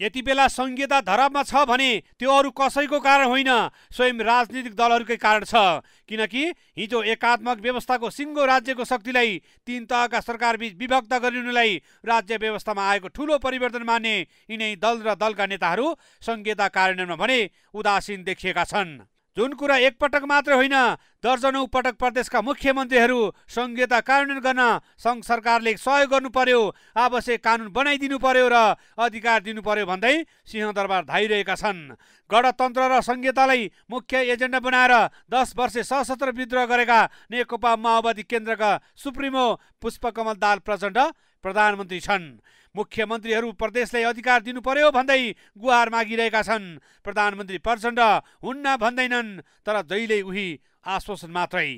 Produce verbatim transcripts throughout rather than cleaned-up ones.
यति बेला संघीयता धरापमा छ भने त्यो अरु कसैको कारण होइन, स्वयं राजनीतिक दलहरुकै कारण छ। किनकि हिजो एकात्मक व्यवस्थाको सिङ्गो राज्यको शक्तिलाई तीन तहका सरकारबीच विभक्त गरिनुलाई राज्य व्यवस्थामा आएको ठूलो परिवर्तन मान्ने यिनै दल र दलका नेताहरू संघीयता कार्यान्वयनमा भने उदासीन देखिएका छन्। जुन कुरा एक पटक मात्र होइन, दर्जनौ पटक प्रदेशका मुख्यमन्त्रीहरू संघीयता कार्यान्वयन गर्न संघ सरकारले सहयोग गर्नु पर्यो, आवश्यक कानुन बनाइदिनु पर्यो र अधिकार दिनु पर्यो भन्दै सिंहदरबार धाइरहेका छन्। गणतन्त्र र संघीयतालाई मुख्य एजेन्डा बनाएर दस वर्षे सशस्त्र विद्रोह गरेका नेकपा माओवादी केन्द्रका सुप्रिमो पुष्पकमल दाहाल प्रचंड प्रधानमन्त्री छन्। मुख्यमन्त्रीहरू प्रदेशलाई अधिकार दिनु पर्यो भन्दै गुहार मागिरहेका छन्। प्रधानमन्त्री प्रचंड हुन्न भन्दैनन्, तर जहिले उही आश्वासन मात्रै।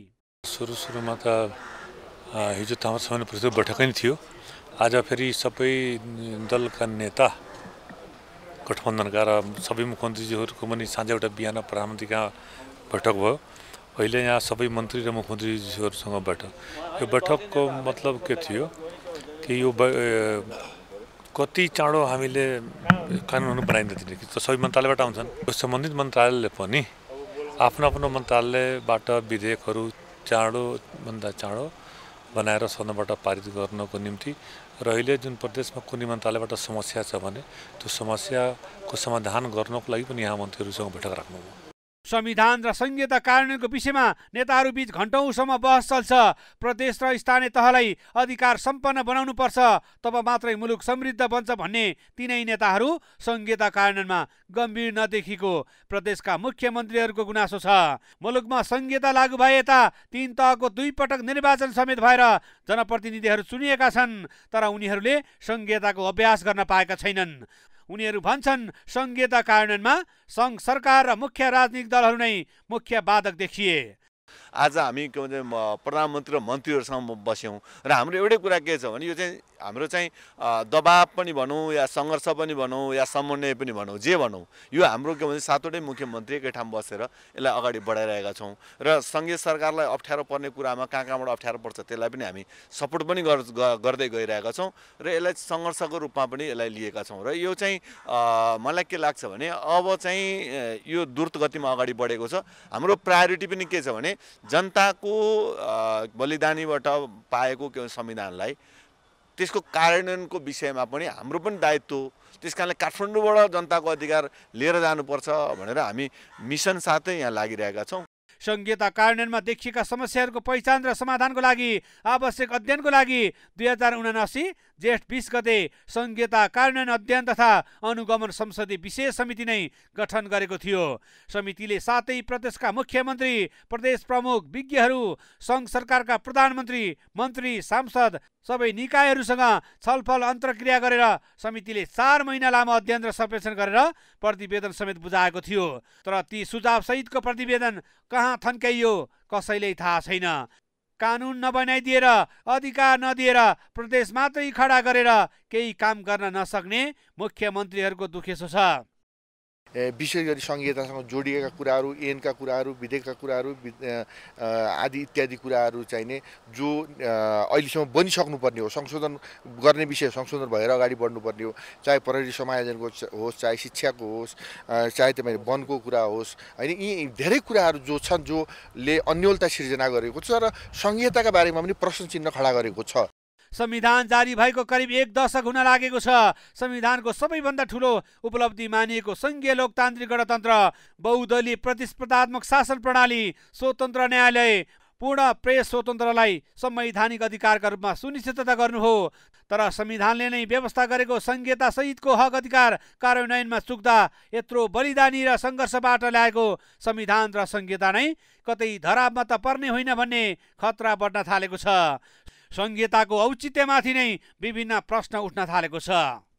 सुरु सुरुमा त हिजो तामाङसम्म परिषद बैठक नै थियो, आज फेरि सबै दलका नेता गठबन्धनका र सबै मुख्यमन्त्रीजीहरूको पनि साँझ एउटा बिहान प्रधानमन्त्रीका बैठक भयो। अहिले यहाँ सबै मन्त्री र मुख्यमन्त्रीजीहरूसँग बैठक, यो बैठकको मतलब के थियो कि यो कति चाँडो हामीले कानुनहरू बनाइदिने कि सबै मन्त्रालयबाट आउँछन्। यो सम्बन्धित मन्त्रालयले पनि आफ्नो आफ्नो मन्त्रालयबाट विधेयकहरू चाँडोभन्दा चाँडो बनाएर सदनबाट पारित गर्नको निम्ति र अहिले जुन प्रदेशमा कुनै मन्त्रालयबाट समस्या छ भने त्यो समस्याको समाधान गर्नको लागि पनि यहाँ मन्त्रीहरूसँग बैठक राख्नुभयो। संविधान र संघीयता कार्यान्वयनको विषयमा नेताहरूबीच घण्टौँसम्म बहस चल्छ। प्रदेश र स्थानीय तहलाई अधिकार सम्पन्न बनाउनु पर्छ, तब मात्रै मुलुक समृद्ध बन्छ भन्ने तीनै नेताहरू संघीयता कार्यान्वयनमा गम्भीर नदेखिएको प्रदेशका मुख्यमन्त्रीहरूको गुनासो छ। मुलुकमा संघीयता लागू भए यता तीन तहको दुई पटक निर्वाचन समेत भएर जनप्रतिनिधिहरू चुनिएका छन्, तर उनीहरूले संघीयताको अभ्यास गर्न पाएका छैनन्। उनीहरू भन्छन् संघीयता कार्यान्वयनमा संघ सरकार र मुख्य राजनीतिक दलहरू नै मुख्य बाधक देखिए। आज हामी के भन्छ प्रधानमन्त्री र मन्त्रीहरूसँग बस्यौँ र हाम्रो एउटै कुरा के छ भने यो चाहिँ हाम्रो चाहिँ दबाब पनि भनौँ या सङ्घर्ष पनि भनौँ या समन्वय पनि भनौँ, जे भनौँ, यो हाम्रो के भन्छ सातवटै मुख्यमन्त्री एकै ठाउँ बसेर यसलाई अगाडि बढाइरहेका छौँ र सङ्घीय सरकारलाई अप्ठ्यारो पर्ने कुरामा कहाँ कहाँबाट अप्ठ्यारो पर्छ त्यसलाई पनि हामी सपोर्ट पनि गर्दै गइरहेका छौँ र यसलाई सङ्घर्षको रूपमा पनि यसलाई लिएका छौँ। र यो चाहिँ मलाई के लाग्छ भने अब चाहिँ यो द्रुत गतिमा अगाडि बढेको छ। हाम्रो प्रायोरिटी पनि के छ भने जनताको बलिदानीबाट पाएको के संविधानलाई त्यसको कार्यान्वयनको विषयमा पनि हाम्रो पनि दायित्व हो। त्यस कारणले काठमाडौँबाट जनताको अधिकार लिएर जानुपर्छ भनेर हामी मिसन साथै यहाँ लागिरहेका छौँ। संघीयता कार्यान्वयनमा देखिएका समस्याहरूको पहिचान र समाधानको लागि आवश्यक अध्ययनको लागि दुई हजार उनासी जेठ बीस गते संघीयता कार्यान्वयन अध्ययन तथा अनुगमन संसदीय विशेष समिति नै गठन गरेको थियो। समितिले सातै प्रदेशका मुख्यमन्त्री, प्रदेश प्रमुख, विज्ञहरू, सङ्घ सरकारका प्रधानमन्त्री, मन्त्री, सांसद सबै निकायहरूसँग छलफल अन्तर्क्रिया गरेर समितिले चार महिना लामो अध्ययन र सर्वेक्षण गरेर प्रतिवेदन समेत बुझाएको थियो। तर ती सुझाव सहितको प्रतिवेदन कहाँ थन्काइयो कसैलाई थाहा छैन। कानुन नबनाइदिएर, अधिकार नदिएर, प्रदेश मात्रै खडा गरेर केही काम गर्न नसक्ने मुख्यमन्त्रीहरूको दुखेसो छ। विशेष गरी संघीयतासँग जोडिएका कुराहरू, ऐनका कुराहरू, विधेयकका कुराहरू आदि इत्यादि कुराहरू चाहिने जो अहिलेसम्म बनिसक्नुपर्ने हो, संशोधन गर्ने विषय संशोधन भएर अगाडि बढ्नुपर्ने हो, चाहे प्रहरी समायोजनको होस्, चाहे शिक्षाको होस्, चाहे तपाईँको वनको कुरा होस्, होइन, यी धेरै कुराहरू जो छन् जोले अन्योलता सिर्जना गरेको छ र संघीयताका बारेमा पनि प्रश्न चिन्ह खडा गरेको छ। संविधान जारी भएको करिब एक दशक हुन लागेको छ। संविधानको सबैभन्दा ठूलो उपलब्धि मानिएको संघीय लोकतान्त्रिक गणतन्त्र, बहुदलीय प्रतिस्पर्धात्मक शासन प्रणाली, स्वतन्त्र न्यायालय, पूर्ण प्रेस स्वतन्त्रलाई संवैधानिक अधिकारका रूपमा सुनिश्चितता गर्नु हो। तर संविधानले नै व्यवस्था गरेको संघीयता सहितको हक अधिकार कार्यान्वयनमा चुक्दा यत्रो बलिदानी र सङ्घर्षबाट ल्याएको संविधान र संघीयता नै कतै धरापमा त पर्ने होइन भन्ने खतरा बढ्न थालेको छ। संघीयताको औचित्यमाथि नै विभिन्न प्रश्न उठ्न थालेको छ।